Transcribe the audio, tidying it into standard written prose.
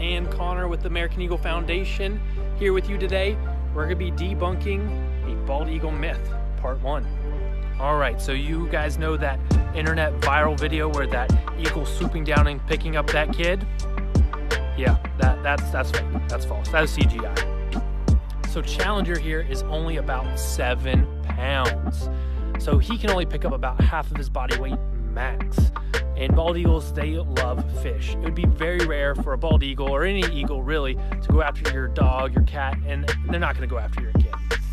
And Connor with the American Eagle Foundation here with you today. We're going to be debunking a bald eagle myth, part one. All right, so you guys know that internet viral video where that eagle swooping down and picking up that kid? Yeah, that's fake. That's false. That was CGI. So Challenger here is only about 7 pounds. So he can only pick up about half of his body weight max. And bald eagles, they love fish. It would be very rare for a bald eagle, or any eagle really, to go after your dog, your cat, and they're not gonna go after your kid.